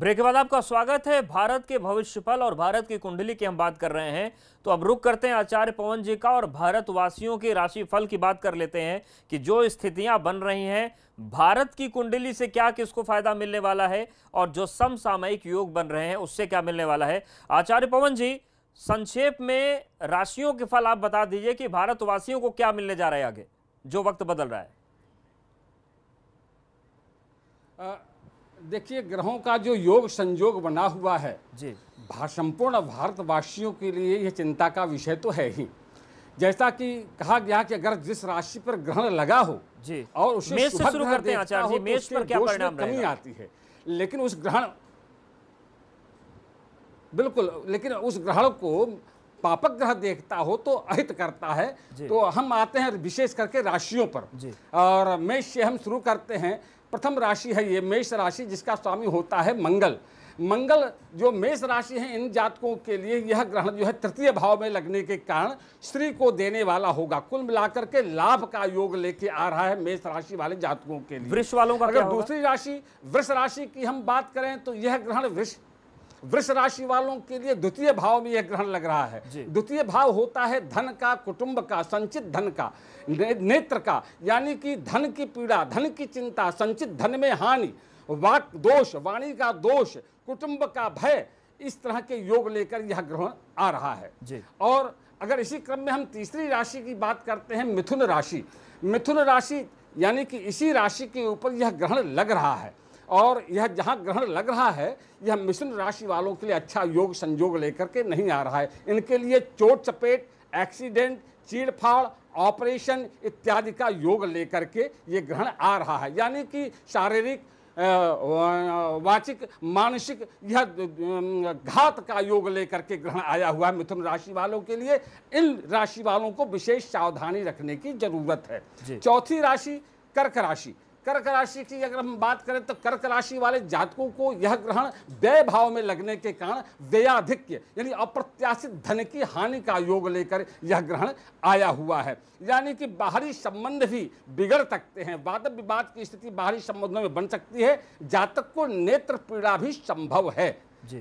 Break के बाद आपका स्वागत है। भारत के भविष्यफल और भारत की कुंडली की हम बात कर रहे हैं, तो अब रुक करते हैं आचार्य पवन जी का और भारतवासियों के राशिफल की बात कर लेते हैं कि जो स्थितियां बन रही हैं भारत की कुंडली से क्या किसको फायदा मिलने वाला है और जो समसामयिक योग बन रहे हैं उससे क्या मिलने वाला है। आचार्य पवन जी, संक्षेप में राशियों के फल आप बता दीजिए कि भारतवासियों को क्या मिलने जा रहा है आगे, जो वक्त बदल रहा है। देखिए, ग्रहों का जो योग संयोग बना हुआ है जी, संपूर्ण भारतवासियों के लिए यह चिंता का विषय तो है ही। जैसा कि कहा गया कि अगर जिस राशि पर ग्रहण लगा हो जी, और उसे मेष से शुरू करते हैं आचार्य जी, मेष पर क्या परिणाम कमी आती है, लेकिन उस ग्रहण लेकिन उस ग्रहण को पापक ग्रह देखता हो तो अहित करता है। तो हम आते हैं विशेष करके राशियों पर, और मेष से हम शुरू करते हैं। प्रथम राशि है ये मेष राशि, जिसका स्वामी होता है मंगल। मंगल जो मेष राशि है, इन जातकों के लिए यह ग्रहण जो है तृतीय भाव में लगने के कारण श्री को देने वाला होगा। कुल मिलाकर के लाभ का योग लेके आ रहा है मेष राशि वाले जातकों के लिए। वृष वालों का अगर दूसरी राशि वृष राशि की हम बात करें तो यह ग्रहण वृष राशि वालों के लिए द्वितीय भाव में यह ग्रहण लग रहा है। द्वितीय भाव होता है धन का, कुटुंब का, संचित धन का, नेत्र का, यानी कि धन की पीड़ा, धन की चिंता, संचित धन में हानि, वाक दोष, वाणी का दोष, कुटुंब का भय, इस तरह के योग लेकर यह ग्रहण आ रहा है। और अगर इसी क्रम में हम तीसरी राशि की बात करते हैं, मिथुन राशि। मिथुन राशि यानी कि इसी राशि के ऊपर यह ग्रहण लग रहा है, और यह जहाँ ग्रहण लग रहा है यह मिथुन राशि वालों के लिए अच्छा योग संयोग लेकर के नहीं आ रहा है। इनके लिए चोट चपेट, एक्सीडेंट, चीड़फाड़, ऑपरेशन इत्यादि का योग लेकर के ये ग्रहण आ रहा है। यानी कि शारीरिक, वाचिक, मानसिक यह घात का योग लेकर के ग्रहण आया हुआ है मिथुन राशि वालों के लिए। इन राशि वालों को विशेष सावधानी रखने की जरूरत है। चौथी राशि कर्क राशि। कर्क राशि की अगर हम बात करें तो कर्क राशि वाले जातकों को यह ग्रहण व्यय भाव में लगने के कारण व्ययाधिक्य यानी अप्रत्याशित धन की हानि का योग लेकर यह ग्रहण आया हुआ है। यानी कि बाहरी संबंध भी बिगड़ सकते हैं, वाद विवाद की स्थिति बाहरी संबंधों में बन सकती है। जातक को नेत्र पीड़ा भी संभव है,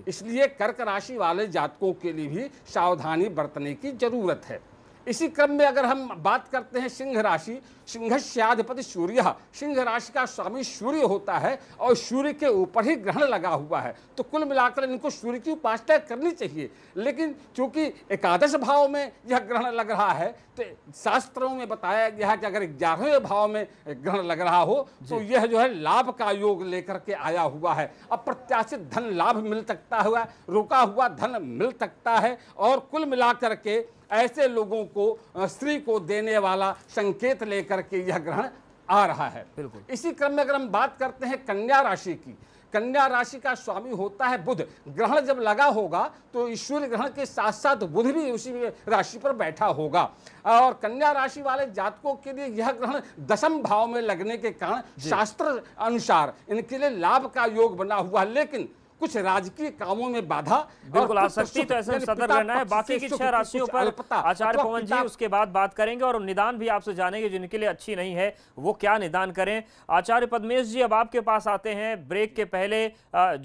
इसलिए कर्क राशि वाले जातकों के लिए भी सावधानी बरतने की जरूरत है। इसी क्रम में अगर हम बात करते हैं सिंह राशि, सिंहस्याधिपति सूर्य। सिंह राशि का स्वामी सूर्य होता है और सूर्य के ऊपर ही ग्रहण लगा हुआ है, तो कुल मिलाकर इनको सूर्य की उपासना करनी चाहिए। लेकिन चूंकि एकादश भाव में यह ग्रहण लग रहा है, तो शास्त्रों में बताया गया है कि अगर 11वें भाव में ग्रहण लग रहा हो तो यह जो है लाभ का योग लेकर के आया हुआ है। अप्रत्याशित धन लाभ मिल सकता है, रुका हुआ धन मिल सकता है, और कुल मिलाकर के ऐसे लोगों को स्त्री को देने वाला संकेत लेकर के यह ग्रहण आ रहा है। इसी क्रम में अगर हम बात करते हैं कन्या राशि की। कन्या राशि का स्वामी होता है बुध। ग्रहण जब लगा होगा तो सूर्य ग्रहण के साथ साथ बुध भी उसी राशि पर बैठा होगा, और कन्या राशि वाले जातकों के लिए यह ग्रहण दशम भाव में लगने के कारण शास्त्र अनुसार इनके लिए लाभ का योग बना हुआ, लेकिन कुछ राजकीय कामों में बाधा बिल्कुल आ सकती है, तो ऐसे सतर्क रहना है। बाकी की 6 राशियों पर आचार्य पवन जी उसके बाद बात करेंगे और निदान भी आपसे जानेंगे जिनके लिए अच्छी नहीं है वो क्या निदान करें। आचार्य पद्मेश जी, अब आपके पास आते हैं। ब्रेक के पहले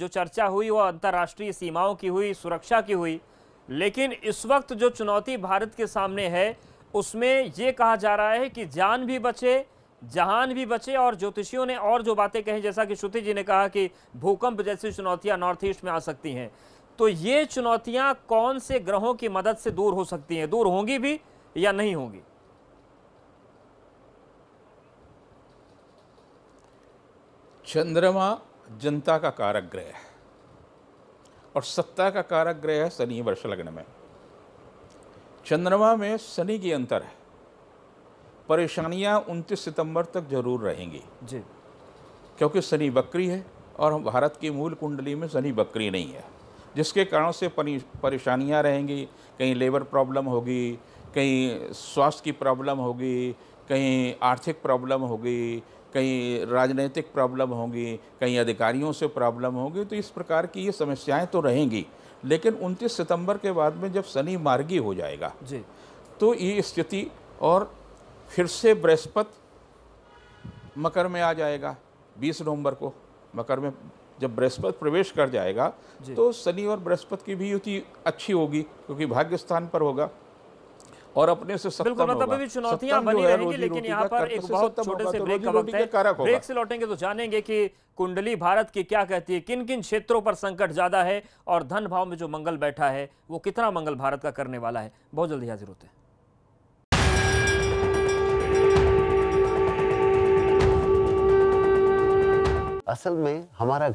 जो चर्चा हुई वो अंतर्राष्ट्रीय सीमाओं की हुई, सुरक्षा की हुई, लेकिन इस वक्त जो चुनौती भारत के सामने है उसमें ये कहा जा रहा है कि जान भी बचे जहान भी बचे, और ज्योतिषियों ने और जो बातें कही, जैसा कि श्रुति जी ने कहा कि भूकंप जैसी चुनौतियां नॉर्थ ईस्ट में आ सकती हैं, तो ये चुनौतियां कौन से ग्रहों की मदद से दूर हो सकती हैं, दूर होंगी भी या नहीं होंगी? चंद्रमा जनता का कारक ग्रह है और सत्ता का कारक ग्रह है शनि वृष लग्न में। चंद्रमा में शनि की अंतर है, परेशानियां 29 सितंबर तक जरूर रहेंगी जी, क्योंकि शनि बकरी है और भारत की मूल कुंडली में शनि बकरी नहीं है, जिसके कारण से परेशानियां रहेंगी। कहीं लेबर प्रॉब्लम होगी, कहीं स्वास्थ्य की प्रॉब्लम होगी, कहीं आर्थिक प्रॉब्लम होगी, कहीं राजनीतिक प्रॉब्लम होगी, कहीं अधिकारियों से प्रॉब्लम होगी, तो इस प्रकार की ये समस्याएँ तो रहेंगी। लेकिन 29 सितंबर के बाद में जब शनि मार्गी हो जाएगा जी, तो ये स्थिति, और फिर से बृहस्पति मकर में आ जाएगा 20 नवंबर को, मकर में जब बृहस्पति प्रवेश कर जाएगा तो शनि और बृहस्पति की भी युति अच्छी होगी क्योंकि भाग्य स्थान पर होगा और अपने से बिल्कुल चुनौतियां बनी रहेंगी। लेकिन यहाँ पर एक बहुत छोटे से ब्रेक का वक्त है, ब्रेक से लौटेंगे तो जानेंगे कि कुंडली भारत की क्या कहती है, किन किन क्षेत्रों पर संकट ज्यादा है और धन भाव में जो मंगल बैठा है वो कितना मंगल भारत का करने वाला है। बहुत जल्दी हाजिर होते हैं। असल में हमारा